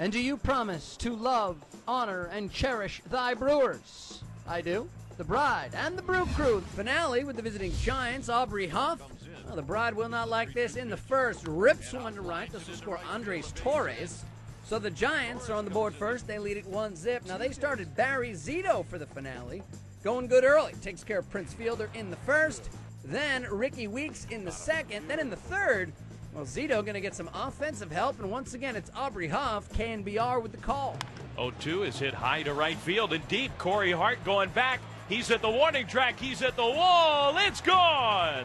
And do you promise to love, honor, and cherish thy Brewers? I do. The Bride and the Brew Crew. Finale with the visiting Giants, Aubrey Huff. Well, the Bride will not like this in the first. Rips one to right. This will score Andres Torres. So the Giants are on the board first. They lead it 1-0. Now they started Barry Zito for the finale. Going good early. Takes care of Prince Fielder in the first. Then Ricky Weeks in the second. Then in the third, well, Zito going to get some offensive help. And once again, it's Aubrey Huff, KNBR, with the call. 0-2 is hit high to right field and deep. Corey Hart going back. He's at the warning track. He's at the wall. It's gone.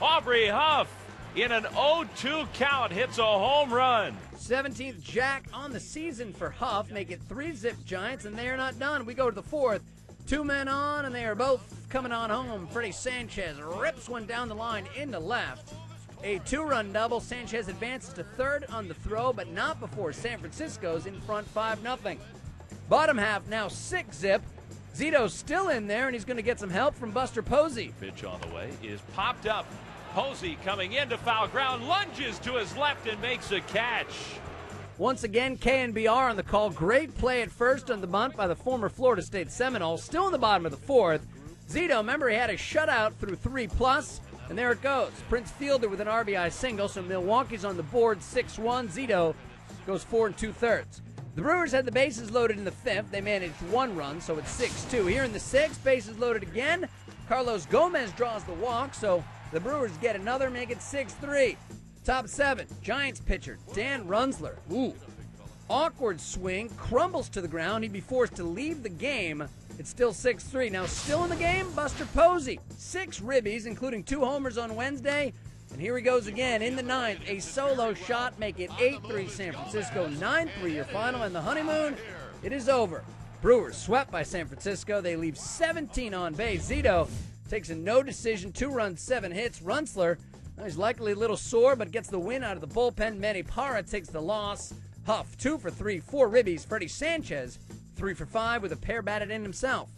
Aubrey Huff in an 0-2 count hits a home run. 17th jack on the season for Huff. Make it 3-0 Giants, and they are not done. We go to the fourth. Two men on, and they are both coming on home. Freddie Sanchez rips one down the line into left. A two-run double. Sanchez advances to third on the throw, but not before San Francisco's in front 5-0. Bottom half now 6-0. Zito's still in there, and he's going to get some help from Buster Posey. Pitch on the way is popped up. Posey coming into foul ground, lunges to his left and makes a catch. Once again, KNBR on the call. Great play at first on the bunt by the former Florida State Seminole. Still in the bottom of the fourth. Zito, remember, he had a shutout through 3+, and there it goes. Prince Fielder with an RBI single, so Milwaukee's on the board 6-1. Zito goes 4 2/3. The Brewers had the bases loaded in the fifth. They managed one run, so it's 6-2. Here in the sixth, bases loaded again. Carlos Gomez draws the walk, so the Brewers get another, make it 6-3. Top seven, Giants pitcher Dan Runzler. Ooh, awkward swing, crumbles to the ground. He'd be forced to leave the game. It's still 6-3. Now still in the game, Buster Posey. 6 ribbies, including 2 homers on Wednesday. And here he goes again in the ninth. A solo shot, make it 8-3 San Francisco, 9-3 your final. And the honeymoon, it is over. Brewers swept by San Francisco. They leave 17 on base. Zito takes a no decision, 2 runs, 7 hits. Runzler, he's likely a little sore, but gets the win out of the bullpen. Manny Parra takes the loss. Huff, 2 for 3, 4 ribbies. Freddie Sanchez, 3 for 5 with a pair batted in himself.